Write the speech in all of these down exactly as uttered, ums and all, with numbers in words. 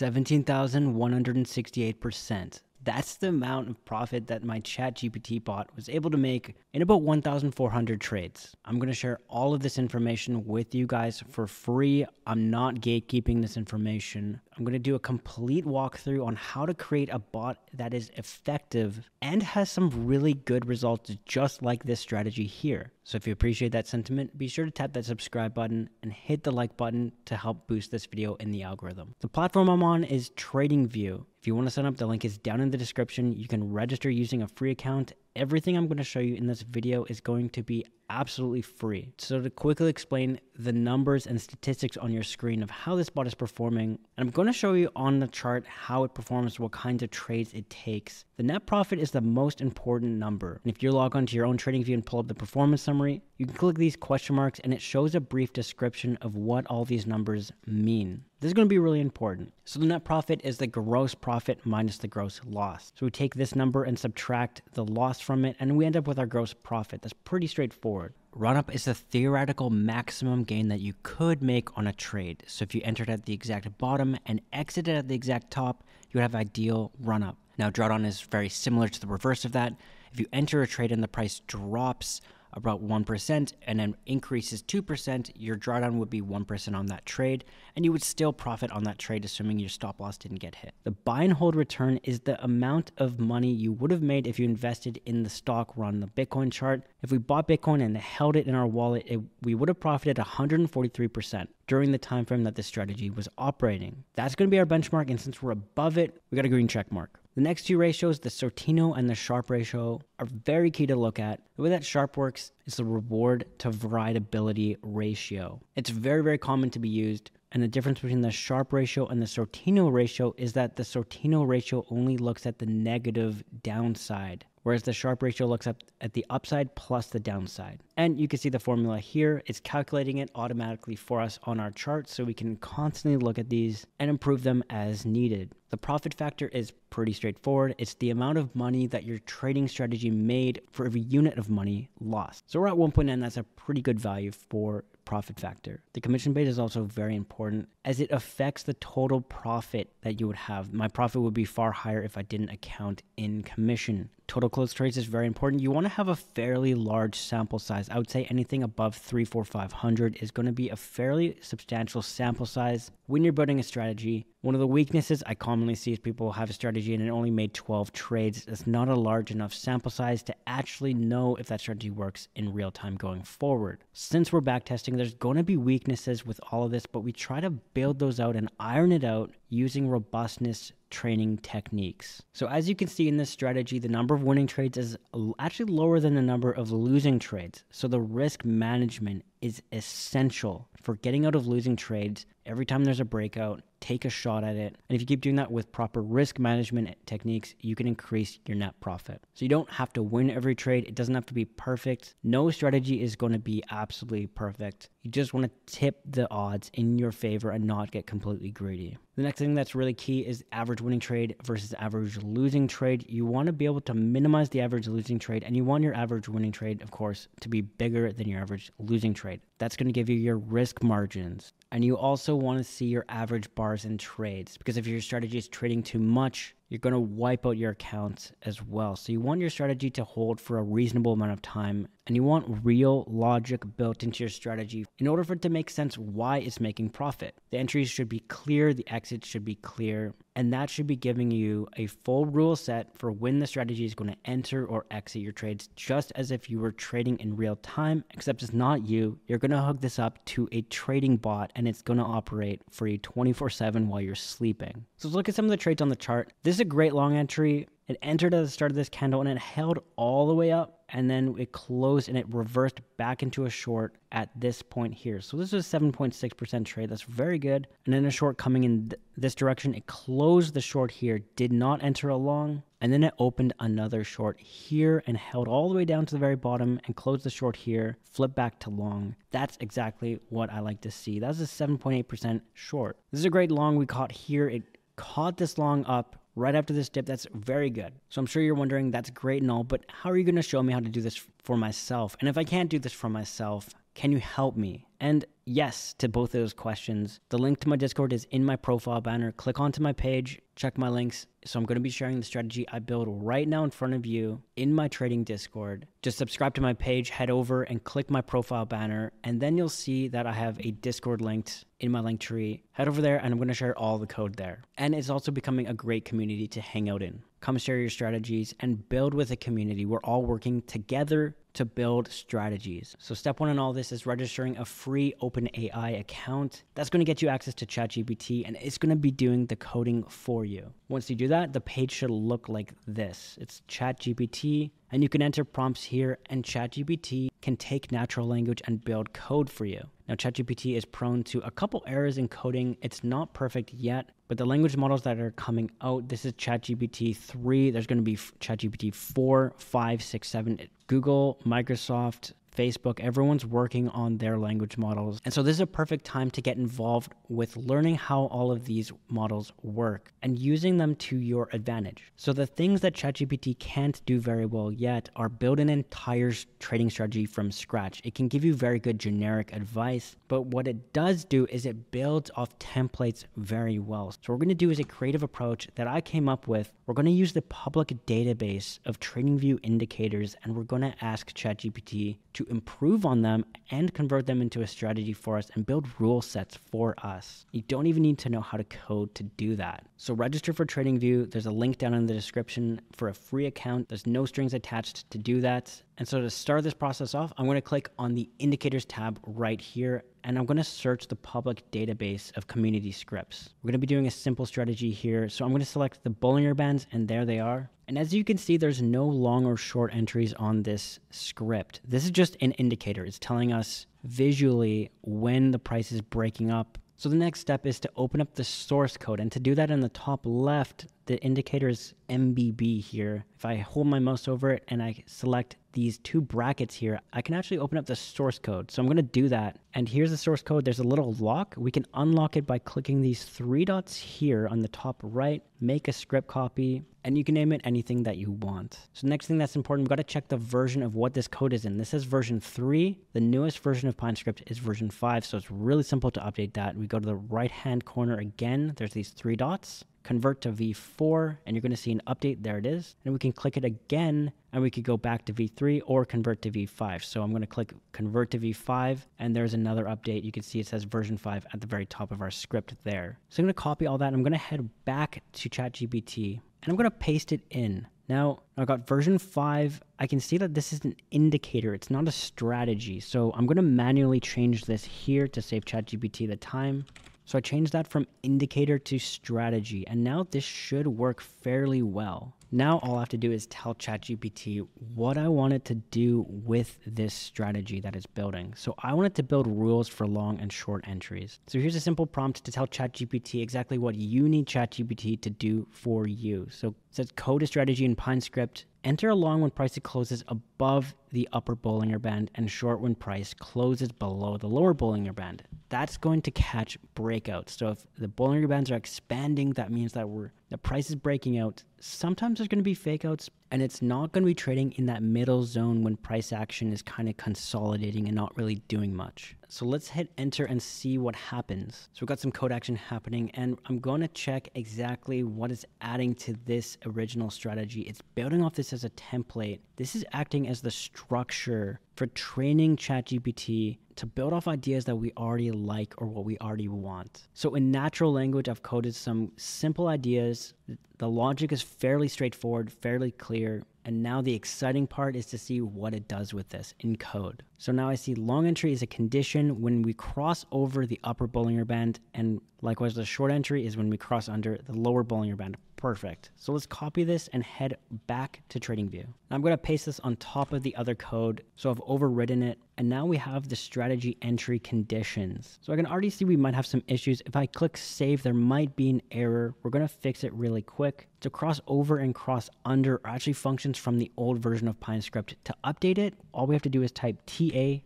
seventeen thousand one hundred sixty-eight percent. That's the amount of profit that my ChatGPT bot was able to make in about one thousand four hundred trades. I'm going to share all of this information with you guys for free. I'm not gatekeeping this information. I'm going to do a complete walkthrough on how to create a bot that is effective and has some really good results just like this strategy here. So if you appreciate that sentiment, be sure to tap that subscribe button and hit the like button to help boost this video in the algorithm. The platform I'm on is TradingView. If you want to sign up, the link is down in the description. You can register using a free account. Everything I'm going to show you in this video is going to be absolutely free. So to quickly explain the numbers and statistics on your screen of how this bot is performing, and I'm going to show you on the chart how it performs, what kinds of trades it takes. The net profit is the most important number. And if you log on to your own TradingView and pull up the performance summary, you can click these question marks and it shows a brief description of what all these numbers mean. This is going to be really important. So the net profit is the gross profit minus the gross loss. So we take this number and subtract the loss from it and we end up with our gross profit. That's pretty straightforward. Run-up is the theoretical maximum gain that you could make on a trade. So if you entered at the exact bottom and exited at the exact top, you would have ideal run-up. Now drawdown is very similar to the reverse of that. If you enter a trade and the price drops about one percent and then increases two percent, your drawdown would be one percent on that trade and you would still profit on that trade assuming your stop loss didn't get hit. The buy and hold return is the amount of money you would have made if you invested in the stock. We're on the Bitcoin chart. If we bought Bitcoin and held it in our wallet, it, we would have profited one hundred forty-three percent during the time frame that this strategy was operating. That's going to be our benchmark, and since we're above it, we got a green check mark. The next two ratios, the Sortino and the Sharpe ratio, are very key to look at. The way that Sharpe works is the reward to variability ratio. It's very, very common to be used. And the difference between the Sharpe ratio and the Sortino ratio is that the Sortino ratio only looks at the negative downside, whereas the Sharpe ratio looks up at the upside plus the downside. And you can see the formula here. It's calculating it automatically for us on our chart, so we can constantly look at these and improve them as needed. The profit factor is pretty straightforward. It's the amount of money that your trading strategy made for every unit of money lost. So we're at one point nine. That's a pretty good value for profit factor. The commission base is also very important as it affects the total profit that you would have. My profit would be far higher if I didn't account in commission. Total closed trades is very important. You want to have a fairly large sample size. I would say anything above three, four, five hundred is going to be a fairly substantial sample size when you're building a strategy. One of the weaknesses I commonly see is people have a strategy and it only made twelve trades. That's not a large enough sample size to actually know if that strategy works in real time going forward. Since we're backtesting, there's going to be weaknesses with all of this, but we try to build those out and iron it out using robustness training techniques. So as you can see in this strategy, the number of winning trades is actually lower than the number of losing trades. So the risk management is essential for getting out of losing trades. Every time there's a breakout, take a shot at it. And if you keep doing that with proper risk management techniques, you can increase your net profit. So you don't have to win every trade. It doesn't have to be perfect. No strategy is going to be absolutely perfect. You just want to tip the odds in your favor and not get completely greedy. The next thing that's really key is average winning trade versus average losing trade. You want to be able to minimize the average losing trade, and you want your average winning trade, of course, to be bigger than your average losing trade. That's going to give you your risk margins. And you also want to see your average bars and trades, because if your strategy is trading too much, you're going to wipe out your accounts as well. So you want your strategy to hold for a reasonable amount of time, and you want real logic built into your strategy in order for it to make sense why it's making profit. The entries should be clear, the exits should be clear, and that should be giving you a full rule set for when the strategy is going to enter or exit your trades, just as if you were trading in real time, except it's not you. You're going to hook this up to a trading bot and it's going to operate for you twenty-four seven while you're sleeping. So let's look at some of the trades on the chart. This This is a great long entry. It entered at the start of this candle and it held all the way up, and then it closed and it reversed back into a short at this point here. So this is a seven point six percent trade. That's very good. And then a short coming in th this direction, it closed the short here, did not enter a long, and then it opened another short here and held all the way down to the very bottom and closed the short here, flipped back to long. That's exactly what I like to see. That's a seven point eight percent short. This is a great long we caught here. It caught this long up right after this dip. That's very good. So I'm sure you're wondering, that's great and all, but how are you going to show me how to do this for myself? And if I can't do this for myself, can you help me? And yes to both of those questions. The link to my Discord is in my profile banner. Click onto my page, check my links. So I'm going to be sharing the strategy I build right now in front of you in my trading Discord. Just subscribe to my page, head over and click my profile banner, and then you'll see that I have a Discord linked in my link tree. Head over there and I'm going to share all the code there. And it's also becoming a great community to hang out in. Come share your strategies and build with a community. We're all working together to build strategies. So step one in all this is registering a free OpenAI account. That's going to get you access to ChatGPT, and it's going to be doing the coding for you. Once you do that, the page should look like this. It's ChatGPT, and you can enter prompts here, and ChatGPT can take natural language and build code for you. Now, ChatGPT is prone to a couple errors in coding. It's not perfect yet, but the language models that are coming out, this is ChatGPT three. There's going to be ChatGPT four, five, six, seven. Google, Microsoft, Facebook, everyone's working on their language models. And so this is a perfect time to get involved with learning how all of these models work and using them to your advantage. So the things that ChatGPT can't do very well yet are build an entire trading strategy from scratch. It can give you very good generic advice, but what it does do is it builds off templates very well. So what we're gonna do is a creative approach that I came up with. We're gonna use the public database of TradingView indicators, and we're gonna ask ChatGPT to improve on them and convert them into a strategy for us and build rule sets for us. You don't even need to know how to code to do that. So register for TradingView. There's a link down in the description for a free account. There's no strings attached to do that. And so to start this process off, I'm going to click on the indicators tab right here, and I'm going to search the public database of community scripts. We're going to be doing a simple strategy here. So I'm going to select the Bollinger Bands, and there they are. And as you can see, there's no long or short entries on this script. This is just an indicator. It's telling us visually when the price is breaking up. So the next step is to open up the source code. And to do that, in the top left, the indicator is M B B here. If I hold my mouse over it and I select these two brackets here, I can actually open up the source code. So I'm going to do that. And here's the source code. There's a little lock. We can unlock it by clicking these three dots here on the top right, make a script copy, and you can name it anything that you want. So next thing that's important, we've got to check the version of what this code is in. This is version three. The newest version of PineScript is version five. So it's really simple to update that. We go to the right-hand corner again. There's these three dots. Convert to V four, and you're going to see an update. There it is. And we can click it again, and we could go back to V three or convert to V five. So I'm going to click convert to V five, and there's another update. You can see it says version five at the very top of our script there. So I'm going to copy all that. I'm going to head back to ChatGPT, and I'm going to paste it in. Now, I've got version five. I can see that this is an indicator. It's not a strategy. So I'm going to manually change this here to save ChatGPT the time. So I changed that from indicator to strategy, and now this should work fairly well. Now all I have to do is tell ChatGPT what I want it to do with this strategy that it's building. So I want it to build rules for long and short entries. So here's a simple prompt to tell ChatGPT exactly what you need ChatGPT to do for you. So it says code a strategy in PineScript. Enter a long when price closes above the upper Bollinger Band and short when price closes below the lower Bollinger Band. That's going to catch breakouts. So if the Bollinger Bands are expanding, that means that we're the price is breaking out. Sometimes there's going to be fakeouts, and it's not going to be trading in that middle zone when price action is kind of consolidating and not really doing much. So let's hit enter and see what happens. So we've got some code action happening, and I'm going to check exactly what it's adding to this original strategy. It's building off this as a template. This is acting as the structure for training ChatGPT to build off ideas that we already like or what we already want. So in natural language, I've coded some simple ideas. The logic is fairly straightforward, fairly clear. And now the exciting part is to see what it does with this in code. So now I see long entry is a condition when we cross over the upper Bollinger Band, and likewise the short entry is when we cross under the lower Bollinger Band. Perfect. So let's copy this and head back to TradingView. I'm going to paste this on top of the other code. So I've overridden it, and now we have the strategy entry conditions. So I can already see we might have some issues. If I click save, there might be an error. We're going to fix it really quick. So cross over and cross under are actually functions from the old version of PineScript. To update it, all we have to do is type T A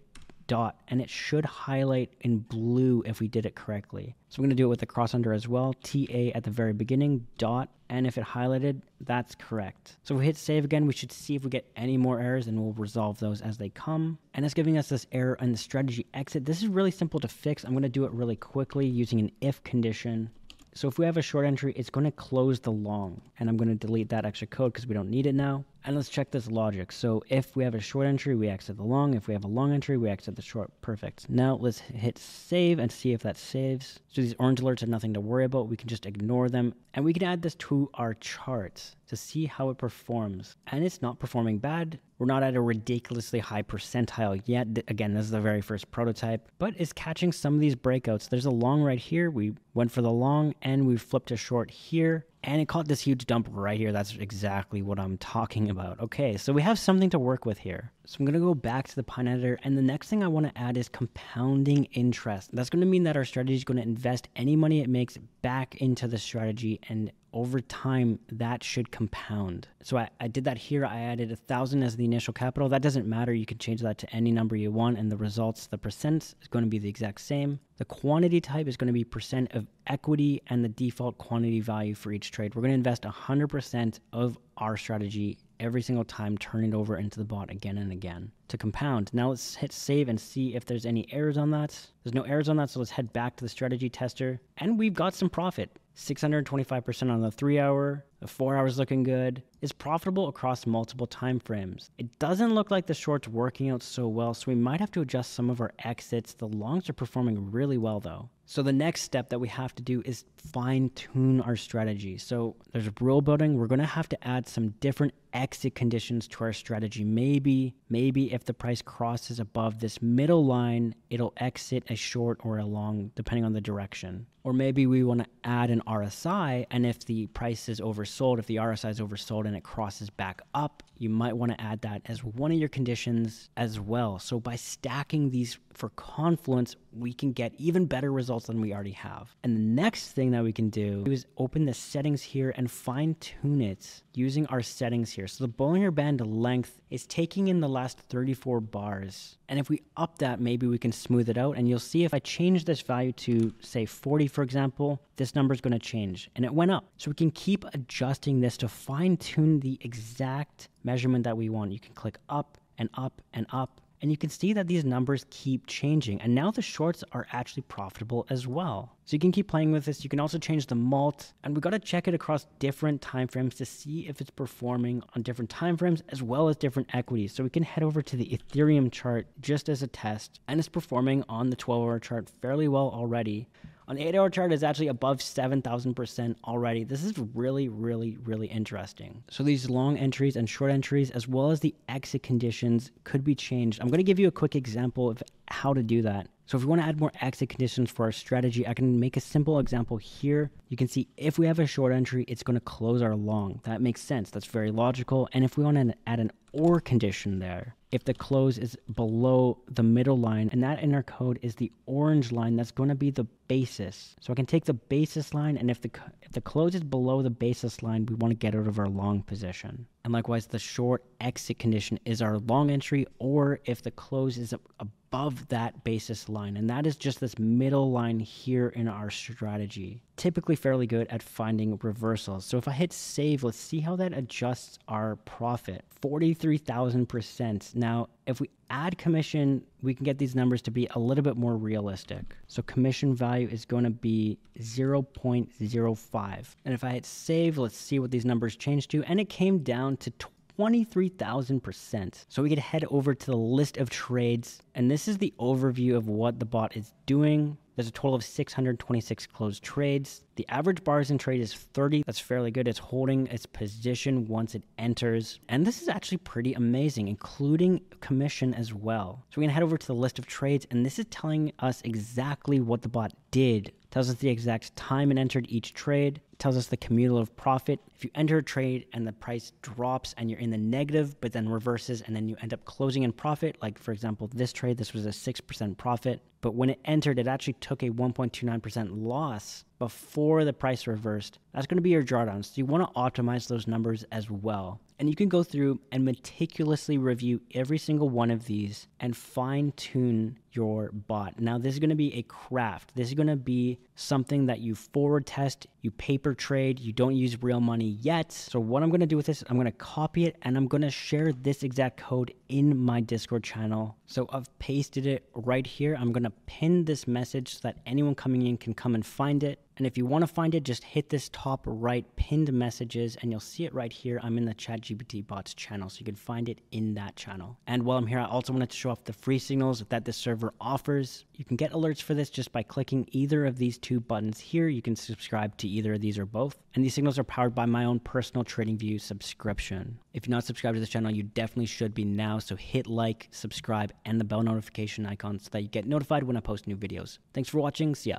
dot, and it should highlight in blue if we did it correctly. So we're going to do it with the cross under as well, T A at the very beginning, dot, and if it highlighted, that's correct. So if we hit save again, we should see if we get any more errors, and we'll resolve those as they come. And it's giving us this error in the strategy exit. This is really simple to fix. I'm going to do it really quickly using an if condition. So if we have a short entry, it's going to close the long, and I'm going to delete that extra code because we don't need it now. And let's check this logic. So if we have a short entry, we exit the long. If we have a long entry, we exit the short. Perfect. Now let's hit save and see if that saves. So these orange alerts have nothing to worry about. We can just ignore them, and we can add this to our charts to see how it performs. And it's not performing bad. We're not at a ridiculously high percentile yet. Again, this is the very first prototype, but it's catching some of these breakouts. There's a long right here. We went for the long and we flipped a short here, and it caught this huge dump right here. That's exactly what I'm talking about. Okay, so we have something to work with here. So I'm gonna go back to the Pine editor, and the next thing I wanna add is compounding interest. That's gonna mean that our strategy is gonna invest any money it makes back into the strategy, and over time that should compound. So I, I did that here. I added a thousand as the initial capital. That doesn't matter. You can change that to any number you want, and the results, the percent, is going to be the exact same. The quantity type is going to be percent of equity, and the default quantity value for each trade. We're going to invest one hundred percent of our strategy every single time, turn it over into the bot again and again to compound. Now let's hit save and see if there's any errors on that. There's no errors on that, so let's head back to the strategy tester, and we've got some profit. six hundred twenty-five percent on the three hour, the four hour's looking good. It's profitable across multiple time frames. It doesn't look like the short's working out so well, so we might have to adjust some of our exits. The longs are performing really well though. So the next step that we have to do is fine tune our strategy. So there's rule building. We're gonna have to add some different exit conditions to our strategy. Maybe, maybe if the price crosses above this middle line, it'll exit a short or a long, depending on the direction. Or maybe we wanna add an R S I, and if the price is oversold, if the R S I is oversold and it crosses back up, you might wanna add that as one of your conditions as well. So by stacking these for confluence, we can get even better results than we already have. And the next thing that we can do is open the settings here and fine tune it using our settings here. So the Bollinger Band length is taking in the last thirty-four bars. And if we up that, maybe we can smooth it out. And you'll see if I change this value to say forty, for example, this number is going to change, and it went up. So we can keep adjusting this to fine tune the exact measurement that we want. You can click up and up and up, and you can see that these numbers keep changing. And now the shorts are actually profitable as well. So you can keep playing with this. You can also change the mult, and we got to check it across different time frames to see if it's performing on different time frames as well as different equities. So we can head over to the Ethereum chart just as a test, and it's performing on the twelve hour chart fairly well already. On the eight hour chart, is actually above seven thousand percent already. This is really, really, really interesting. So these long entries and short entries, as well as the exit conditions, could be changed. I'm going to give you a quick example of how to do that. So if we want to add more exit conditions for our strategy, I can make a simple example here. You can see if we have a short entry, it's going to close our long. That makes sense. That's very logical. And if we want to add an or condition there, if the close is below the middle line, and that in our code is the orange line, that's going to be the basis. So I can take the basis line, and if the, if the close is below the basis line, we want to get out of our long position. And likewise, the short exit condition is our long entry, or if the close is above that basis line. And that is just this middle line here in our strategy. Typically fairly good at finding reversals. So if I hit save, let's see how that adjusts our profit. forty-three thousand percent. Now, if we add commission, we can get these numbers to be a little bit more realistic. So commission value is going to be zero point zero five. And if I hit save, let's see what these numbers change to. And it came down to twenty-three thousand percent. So we could head over to the list of trades. And this is the overview of what the bot is doing. There's a total of six hundred twenty-six closed trades. The average bars in trade is thirty. That's fairly good. It's holding its position once it enters. And this is actually pretty amazing, including commission as well. So we can head over to the list of trades, and this is telling us exactly what the bot did. It tells us the exact time it entered each trade. It tells us the cumulative profit. If you enter a trade and the price drops and you're in the negative, but then reverses and then you end up closing in profit, like for example, this trade, this was a six percent profit. But when it entered, it actually took a one point two nine percent loss before the price reversed. That's going to be your drawdown. So you want to optimize those numbers as well. And you can go through and meticulously review every single one of these and fine tune your bot. Now, this is going to be a craft. This is going to be something that you forward test, you paper trade, you don't use real money yet. So what I'm going to do with this, I'm going to copy it and I'm going to share this exact code in my Discord channel. So I've pasted it right here. I'm going to pin this message so that anyone coming in can come and find it. And if you want to find it, just hit this top right pinned messages and you'll see it right here. I'm in the ChatGPT bots channel, so you can find it in that channel. And while I'm here, I also wanted to show off the free signals that this server offers. You can get alerts for this just by clicking either of these two buttons here. You can subscribe to either of these or both. And these signals are powered by my own personal TradingView subscription. If you're not subscribed to this channel, you definitely should be now. So hit like, subscribe, and the bell notification icon so that you get notified when I post new videos. Thanks for watching. See ya.